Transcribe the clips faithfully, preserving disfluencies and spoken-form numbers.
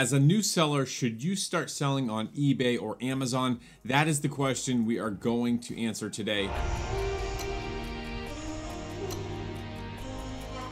As a new seller, should you start selling on eBay or Amazon? That is the question we are going to answer today.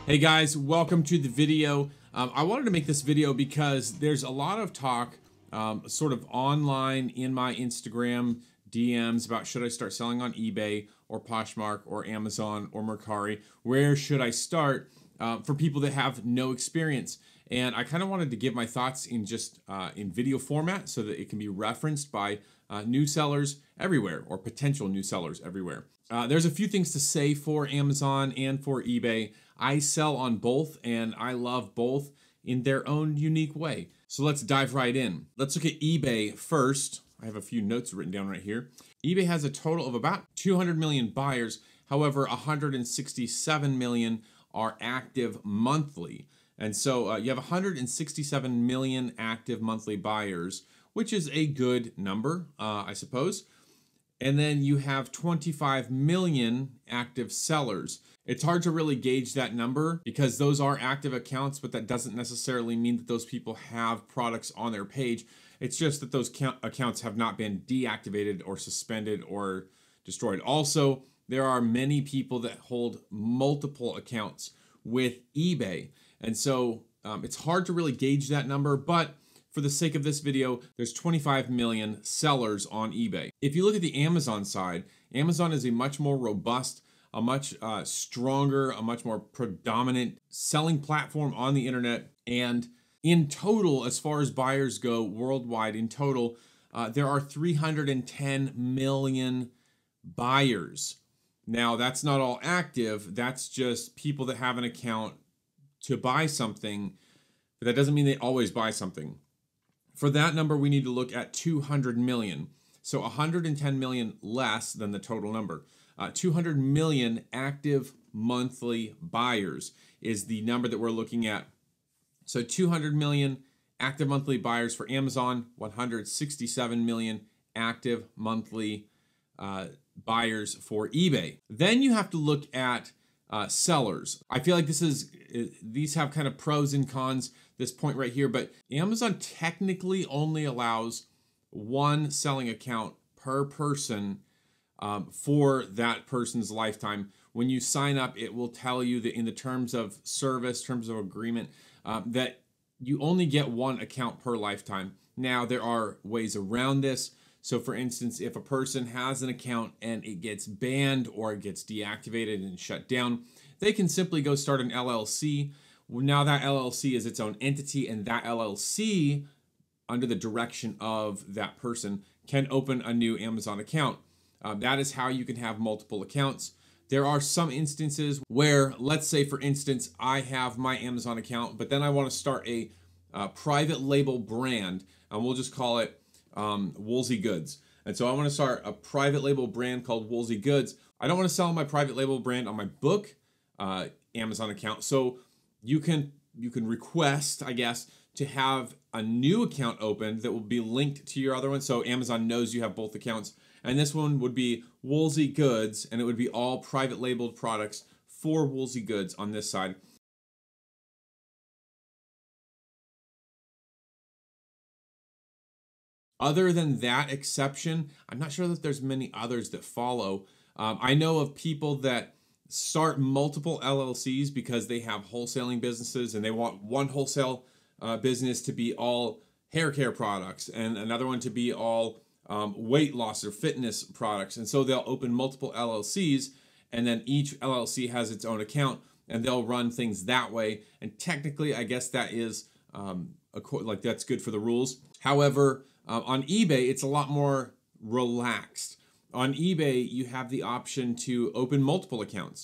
Hey guys, welcome to the video. Um, I wanted to make this video because there's a lot of talk um, sort of online in my Instagram D Ms about should I start selling on eBay or Poshmark or Amazon or Mercari? Where should I start uh, for people that have no experience? And I kind of wanted to give my thoughts in just uh, in video format so that it can be referenced by uh, new sellers everywhere or potential new sellers everywhere. Uh, there's a few things to say for Amazon and for eBay. I sell on both and I love both in their own unique way. So let's dive right in. Let's look at eBay first. I have a few notes written down right here. eBay has a total of about two hundred million buyers. However, one hundred sixty-seven million are active monthly. And so uh, you have one hundred sixty-seven million active monthly buyers, which is a good number, uh, I suppose. And then you have twenty-five million active sellers. It's hard to really gauge that number because those are active accounts, but that doesn't necessarily mean that those people have products on their page. It's just that those accounts have not been deactivated or suspended or destroyed. Also, there are many people that hold multiple accounts with eBay. And so um, it's hard to really gauge that number, but for the sake of this video, there's twenty-five million sellers on eBay. If you look at the Amazon side, Amazon is a much more robust, a much uh, stronger, a much more predominant selling platform on the internet. And in total, as far as buyers go worldwide, in total, uh, there are three hundred ten million buyers. Now, that's not all active. That's just people that have an account to buy something, but that doesn't mean they always buy something. For that number, we need to look at two hundred million. So one hundred ten million less than the total number. Uh, two hundred million active monthly buyers is the number that we're looking at. So two hundred million active monthly buyers for Amazon, one hundred sixty-seven million active monthly uh, buyers for eBay. Then you have to look at Uh, sellers. I feel like this is, these have kind of pros and cons, this point right here, but Amazon technically only allows one selling account per person um, for that person's lifetime. When you sign up, it will tell you that in the terms of service, terms of agreement, uh, that you only get one account per lifetime. Now, there are ways around this. So for instance, if a person has an account and it gets banned or it gets deactivated and shut down, they can simply go start an L L C. Now that L L C is its own entity, and that L L C, under the direction of that person, can open a new Amazon account. Uh, that is how you can have multiple accounts. There are some instances where, let's say for instance, I have my Amazon account, but then I want to start a uh, private label brand, and we'll just call it Um, Woolsey Goods. And so I want to start a private label brand called Woolsey Goods. I don't want to sell my private label brand on my book uh, Amazon account. So you can you can request, I guess, to have a new account opened that will be linked to your other one. So Amazon knows you have both accounts. And this one would be Woolsey Goods, and it would be all private labeled products for Woolsey Goods on this side. Other than that exception, I'm not sure that there's many others that follow. Um, I know of people that start multiple L L Cs because they have wholesaling businesses and they want one wholesale uh, business to be all hair care products and another one to be all um, weight loss or fitness products. And so they'll open multiple L L Cs, and then each L L C has its own account, and they'll run things that way. And technically, I guess that is um, a, like that's good for the rules. However, Uh, on eBay, it's a lot more relaxed. On eBay, you have the option to open multiple accounts,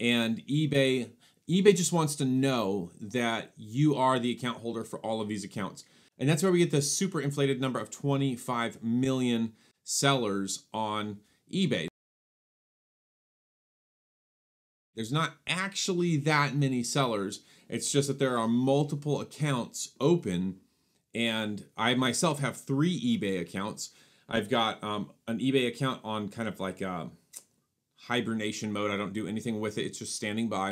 and eBay, eBay just wants to know that you are the account holder for all of these accounts. And that's where we get the super inflated number of twenty-five million sellers on eBay. There's not actually that many sellers. It's just that there are multiple accounts open. And I myself have three eBay accounts. I've got um, an eBay account on kind of like a hibernation mode. I don't do anything with it. It's just standing by.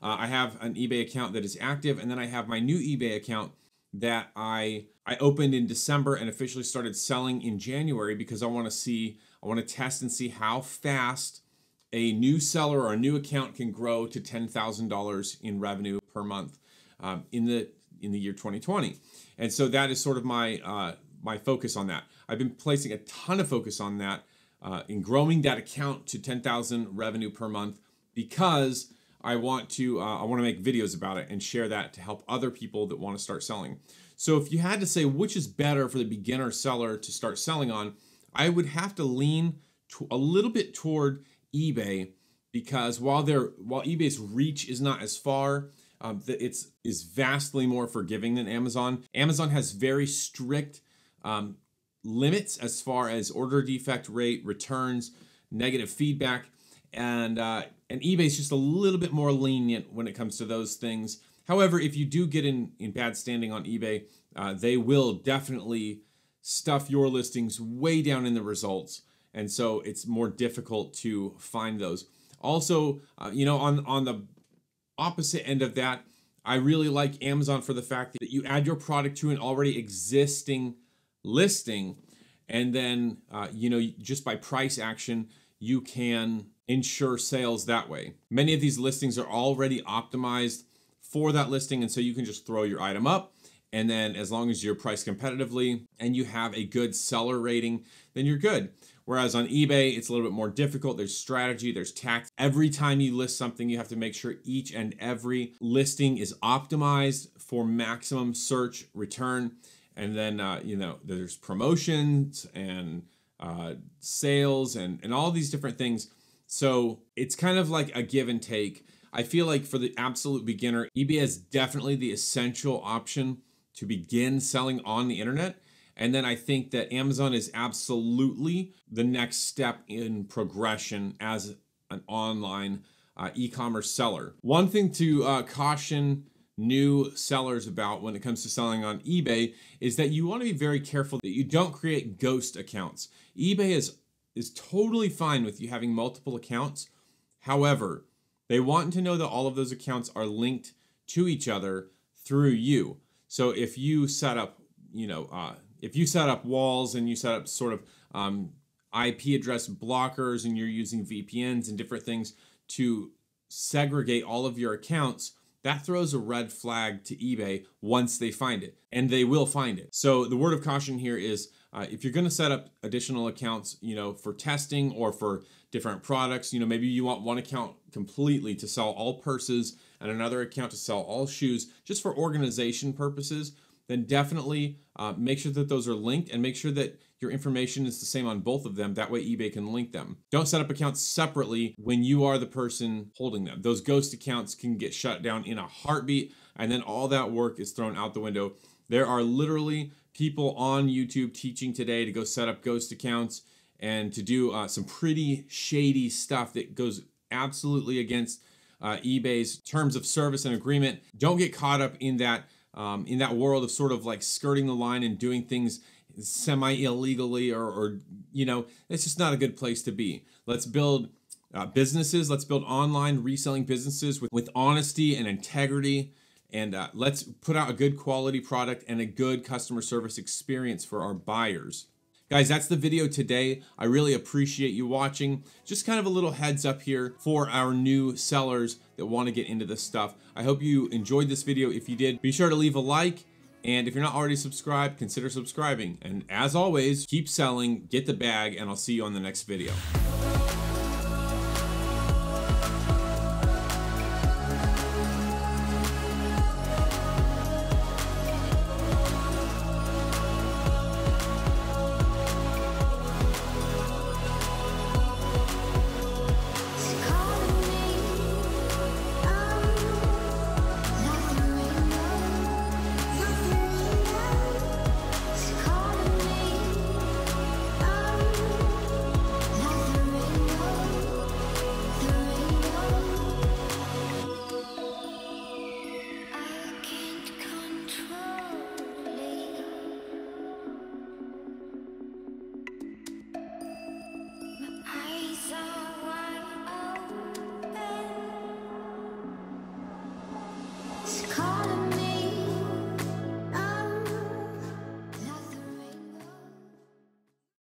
Uh, I have an eBay account that is active, and then I have my new eBay account that I, I opened in December and officially started selling in January, because I want to see, I want to test and see how fast a new seller or a new account can grow to ten thousand dollars in revenue per month um, in the in the year twenty twenty. And so that is sort of my, uh, my focus on that. I've been placing a ton of focus on that uh, in growing that account to ten thousand revenue per month, because I want to uh, I want to make videos about it and share that to help other people that want to start selling. So if you had to say which is better for the beginner seller to start selling on, I would have to lean to a little bit toward eBay, because while they're while eBay's reach is not as far, um, it's is vastly more forgiving than Amazon. Amazon has very strict um, limits as far as order defect rate, returns, negative feedback, and uh, and eBay is just a little bit more lenient when it comes to those things. However, if you do get in, in bad standing on eBay, uh, they will definitely stuff your listings way down in the results. And so it's more difficult to find those. Also, uh, you know, on, on the opposite end of that, I really like Amazon for the fact that you add your product to an already existing listing. And then, uh, you know, just by price action, you can ensure sales that way. Many of these listings are already optimized for that listing, and so you can just throw your item up, and then as long as you're priced competitively and you have a good seller rating, then you're good. Whereas on eBay, it's a little bit more difficult. There's strategy, there's tactics. Every time you list something, you have to make sure each and every listing is optimized for maximum search return. And then uh, you know, there's promotions and uh, sales and, and all these different things. So it's kind of like a give and take. I feel like for the absolute beginner, eBay is definitely the essential option to begin selling on the internet. And then I think that Amazon is absolutely the next step in progression as an online uh, e-commerce seller. One thing to uh, caution new sellers about when it comes to selling on eBay is that you want to be very careful that you don't create ghost accounts. eBay is is totally fine with you having multiple accounts. However, they want to know that all of those accounts are linked to each other through you. So if you set up, you know, uh, if you set up walls and you set up sort of um, I P address blockers, and you're using V P Ns and different things to segregate all of your accounts, that throws a red flag to eBay once they find it, and they will find it. So the word of caution here is, Uh, if you're going to set up additional accounts, you know, for testing or for different products, you know, maybe you want one account completely to sell all purses and another account to sell all shoes, just for organization purposes, then definitely uh, make sure that those are linked, and make sure that your information is the same on both of them. That way eBay can link them. Don't set up accounts separately when you are the person holding them. Those ghost accounts can get shut down in a heartbeat, and then all that work is thrown out the window. There are literally people on YouTube teaching today to go set up ghost accounts and to do uh, some pretty shady stuff that goes absolutely against uh, eBay's terms of service and agreement. Don't get caught up in that um, in that world of sort of like skirting the line and doing things semi-illegally, or, or, you know, it's just not a good place to be. Let's build uh, businesses. Let's build online reselling businesses with, with honesty and integrity. And uh, let's put out a good quality product and a good customer service experience for our buyers. Guys, that's the video today. I really appreciate you watching. Just kind of a little heads up here for our new sellers that want to get into this stuff. I hope you enjoyed this video. If you did, be sure to leave a like. And if you're not already subscribed, consider subscribing. And as always, keep selling, get the bag, and I'll see you on the next video.